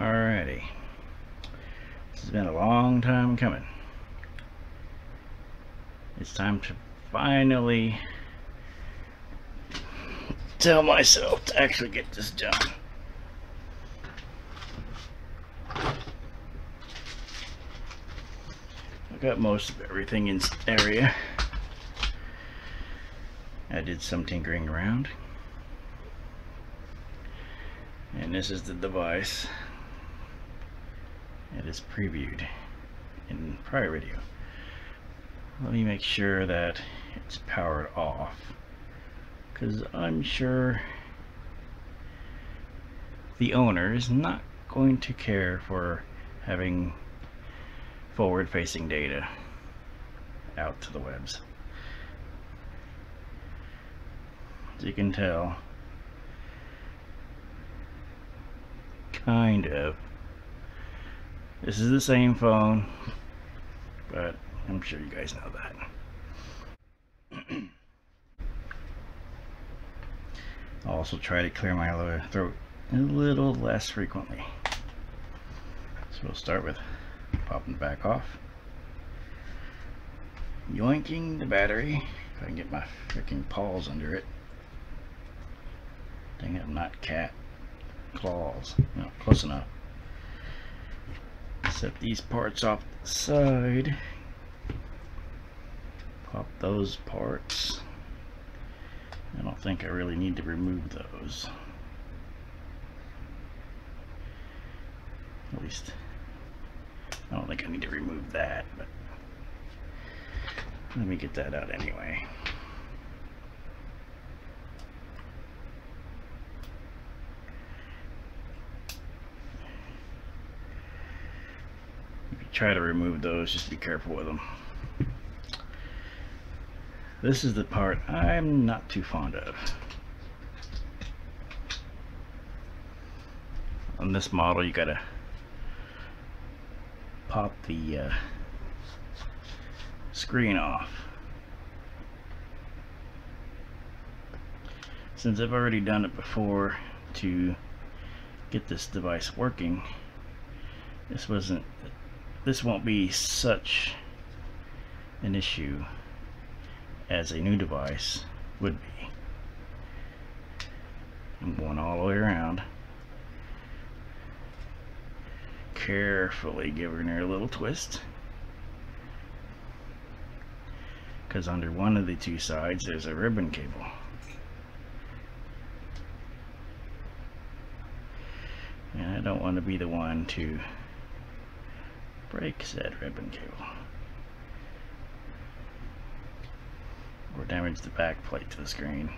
Alrighty, this has been a long time coming. It's time to finally tell myself to actually get this done. I got most of everything in this area. I did some tinkering around. And this is the device. It is previewed in prior video. Let me make sure that it's powered off, because I'm sure the owner is not going to care for having forward-facing data out to the webs. As you can tell, kind of, this is the same phone, but I'm sure you guys know that. I'll also try to clear my lower throat a little less frequently. So we'll start with popping back off, yoinking the battery. If I can get my freaking paws under it. Dang it, I'm not cat claws. No, close enough. Set these parts off the side. Pop those parts. I don't think I really need to remove those. At least, I don't think I need to remove that, but let me get that out anyway. If you try to remove those, just be careful with them. This is the part I'm not too fond of. On this model, you gotta pop the screen off. Since I've already done it before to get this device working, this won't be such an issue as a new device would be. I'm going all the way around, carefully giving her a little twist, because under one of the two sides there's a ribbon cable. And I don't want to be the one to break said ribbon cable or damage the back plate to the screen.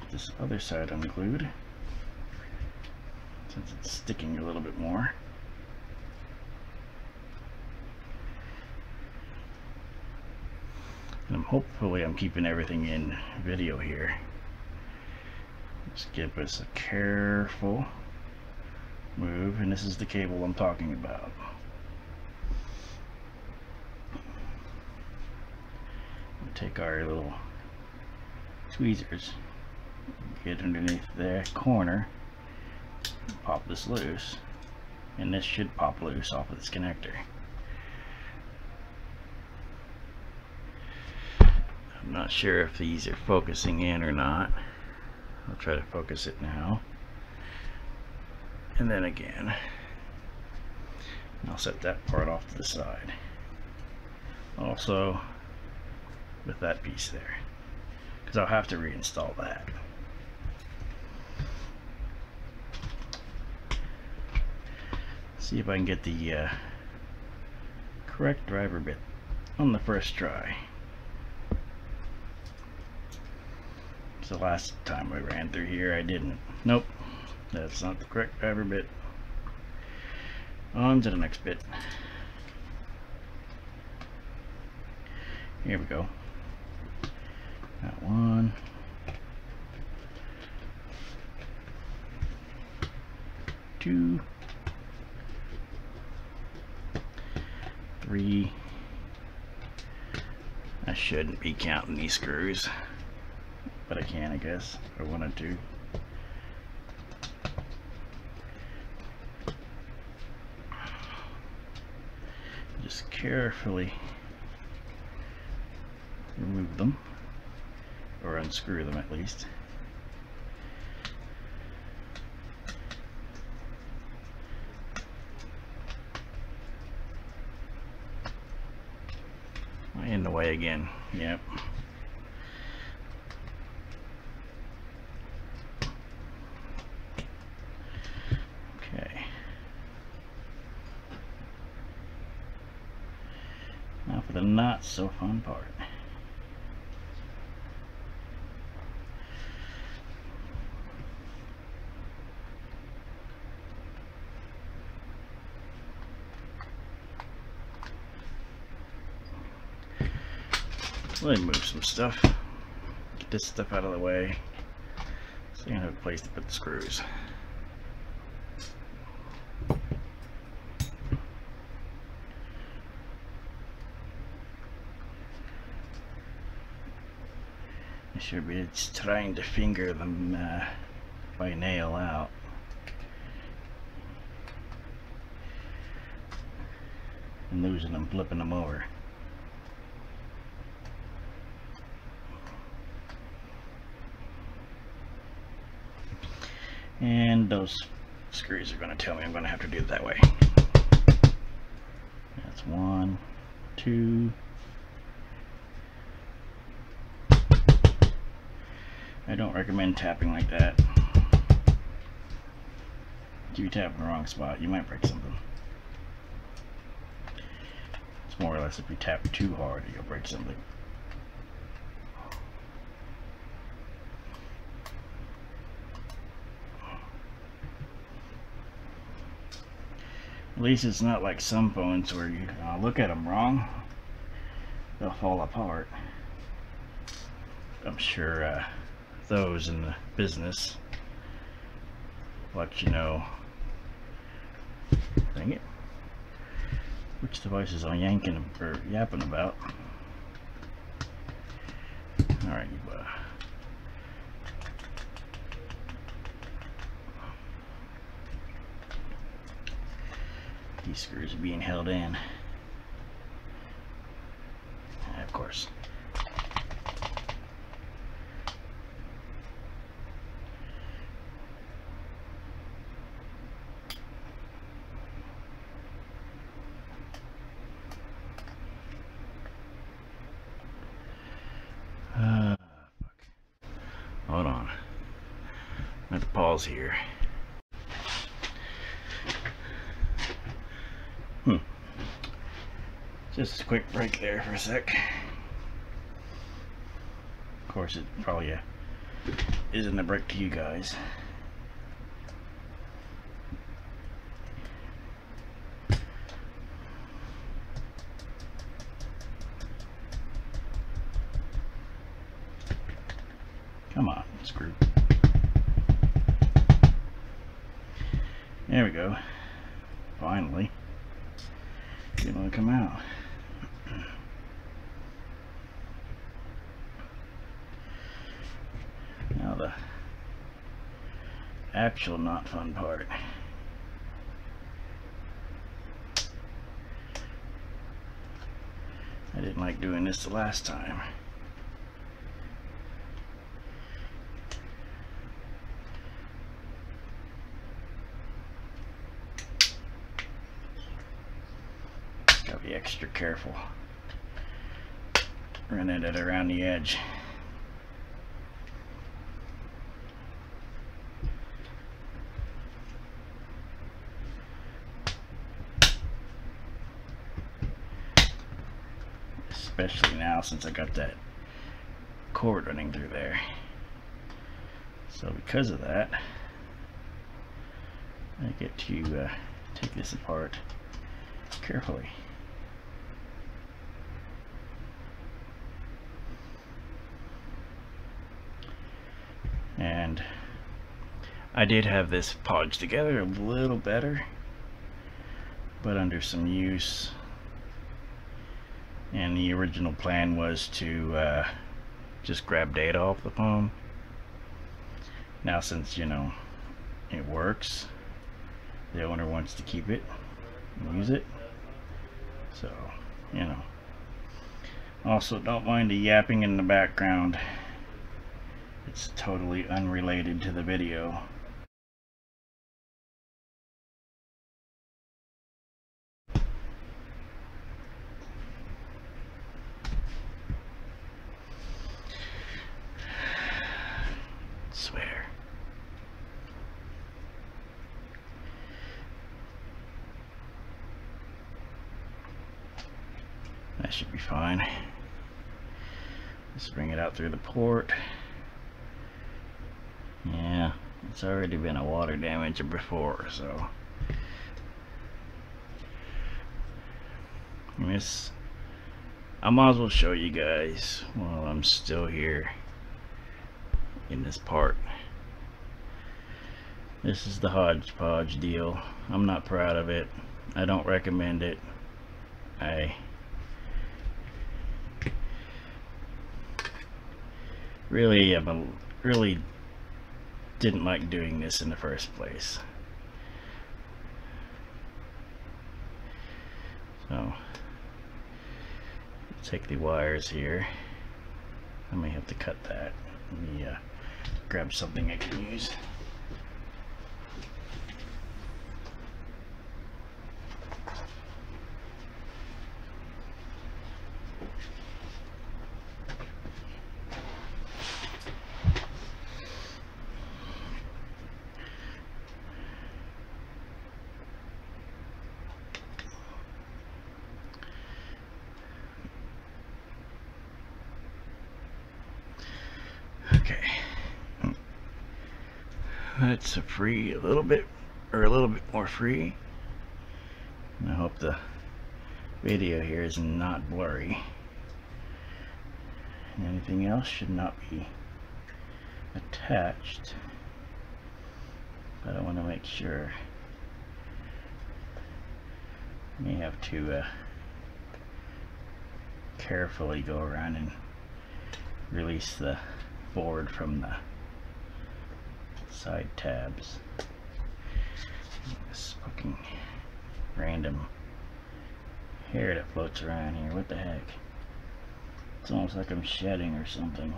Get this other side unglued since it's sticking a little bit more. And hopefully I'm keeping everything in video here. Just give us a careful move, and this is the cable I'm talking about. We'll take our little tweezers, get underneath the corner, pop this loose, and this should pop loose off of this connector. I'm not sure if these are focusing in or not. I'll try to focus it now, and then again. And I'll set that part off to the side. Also, with that piece there, because I'll have to reinstall that. See if I can get the correct driver bit on the first try. The last time I ran through here I didn't. Nope, that's not the correct driver bit. On to the next bit. Here we go. That one. Two. Three. I shouldn't be counting these screws, but I can, I guess, if I wanted to. Just carefully remove them, or unscrew them at least. In the way again. Yep. Okay. Now for the not so fun part. Let me move some stuff, get this stuff out of the way, so you have a place to put the screws. I should be just trying to finger them by nail out. And losing them, flipping them over. And those screws are going to tell me I'm going to have to do it that way. That's 1, 2. I don't recommend tapping like that. If you tap in the wrong spot, you might break something. It's more or less if you tap too hard, you'll break something. At least it's not like some phones where you look at them wrong, they'll fall apart. I'm sure those in the business let you know. Dang it. Which devices I'm yanking or yapping about. Alright, you these screws are being held in, and of course. Fuck. Hold on. I'm gonna have to pause here. Just a quick break there for a sec. Of course, it probably isn't a break to you guys. Come on, screw. There we go. Finally, it's gonna come out. Now the actual not fun part. I didn't like doing this the last time. Gotta be extra careful. Running it around the edge. Especially now since I got that cord running through there. So because of that, I get to take this apart carefully. And I did have this podged together a little better, but under some use and the original plan was to just grab data off the phone. Now since, you know, it works, the owner wants to keep it and use it, so, you know. Also, don't mind the yapping in the background. It's totally unrelated to the video. Swear. That should be fine. Let's bring it out through the port. Yeah, it's already been a water damage before, so I might as well show you guys while I'm still here in this part. This is the hodgepodge deal. I'm not proud of it. I don't recommend it. I really am really didn't like doing this in the first place. So take the wires here. I may have to cut that. Let me grab something I can use. It's a free, a little bit more free. And I hope the video here is not blurry. And anything else should not be attached. But I want to make sure. You have to carefully go around and release the board from the side tabs. This fucking random hair that floats around here. What the heck? It's almost like I'm shedding or something.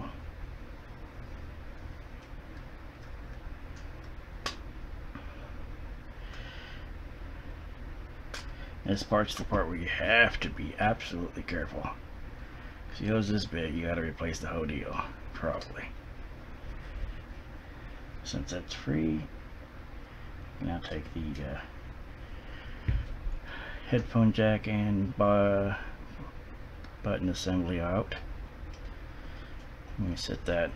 This part's the part where you have to be absolutely careful. If you hose this big, you gotta replace the whole deal, probably. Since that's free, now take the headphone jack and button assembly out. Let me set that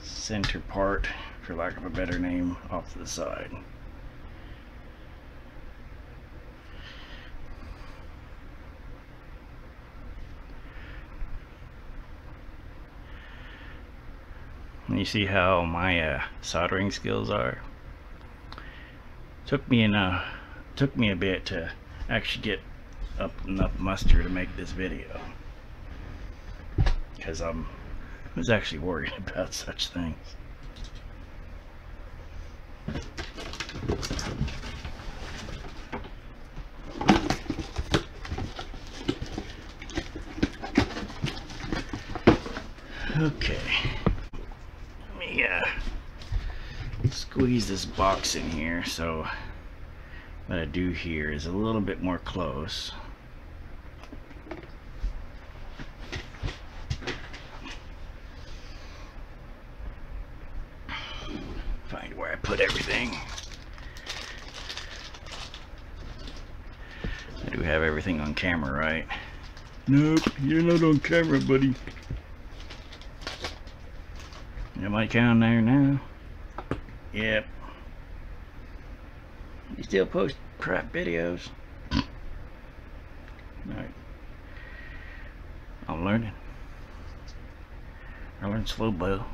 center part, for lack of a better name, off to the side. You see how my soldering skills are. Took me a bit to actually get up enough muster to make this video, because I was actually worried about such things. Okay. Squeeze this box in here. So what I do here is a little bit more close. Find where I put everything. I do have everything on camera, right? Nope, you're not on camera, buddy. Am I down there now? Yep. You still post crap videos. Alright. I'm learning. I learned slow bow.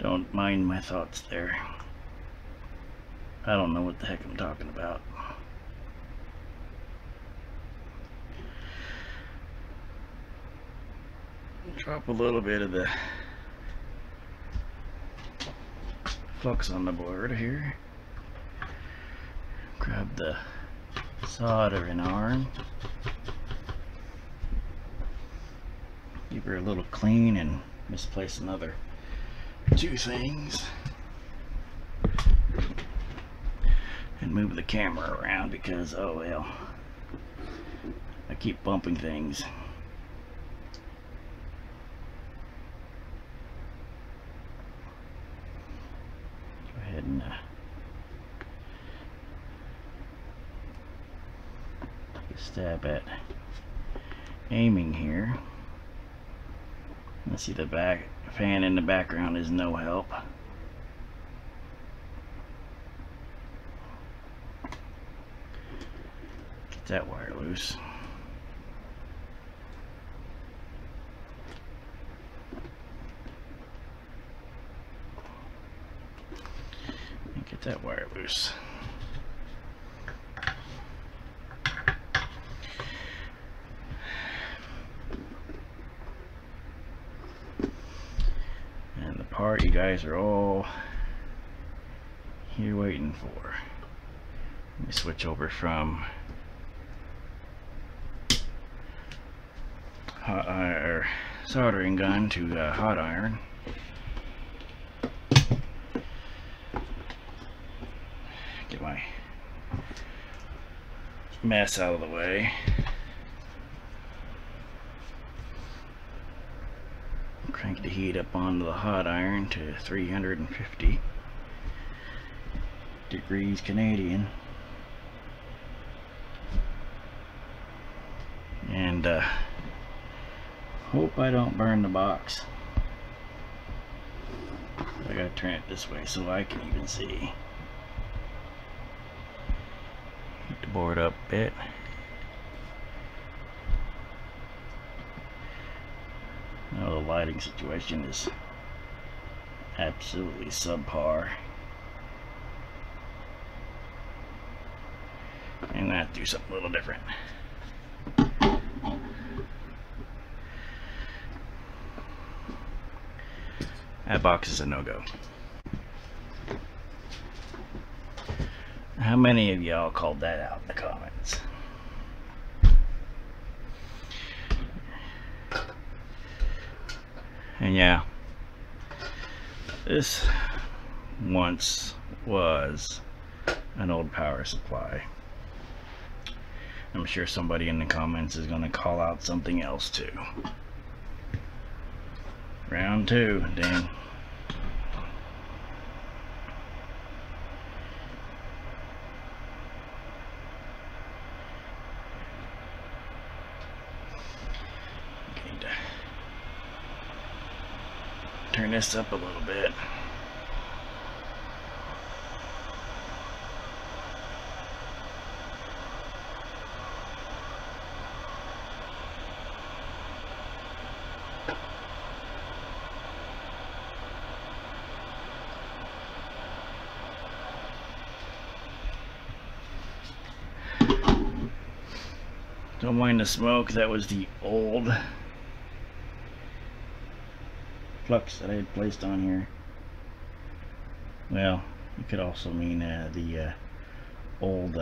Don't mind my thoughts there. I don't know what the heck I'm talking about. Drop a little bit of the flux on the board here. Grab the soldering iron. Give her a little clean and misplace another two things. And move the camera around because, oh well, I keep bumping things. Go ahead and take a stab at aiming here. Let's see, the back fan in the background is no help. Get that wire loose. And get that wire loose. Part you guys are all here waiting for. Let me switch over from hot iron soldering gun to hot iron. Get my mess out of the way. Crank the heat up onto the hot iron to 350 degrees Canadian, and hope I don't burn the box. I gotta turn it this way so I can even see. Heat the board up a bit. The lighting situation is absolutely subpar, and I do something a little different. That box is a no-go. How many of y'all called that out in the comments? And yeah, this once was an old power supply. I'm sure somebody in the comments is going to call out something else too. Round two, dang. Turn this up a little bit. Don't mind the smoke. That was the old flux that I had placed on here. Well, it could also mean the old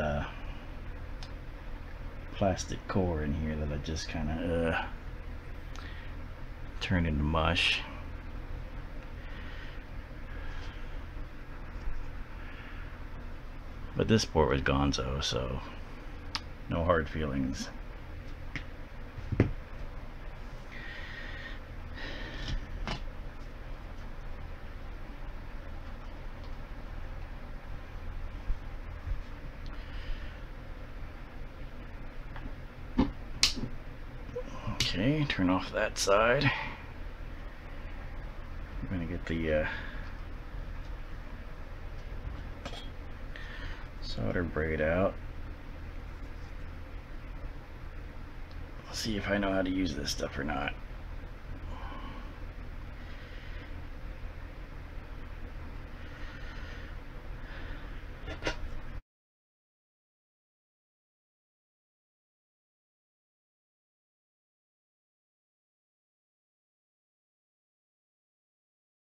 plastic core in here that I just kind of turned into mush. But this board was gonzo, so no hard feelings. Okay, turn off that side. I'm gonna get the solder braid out. Let's see if I know how to use this stuff or not.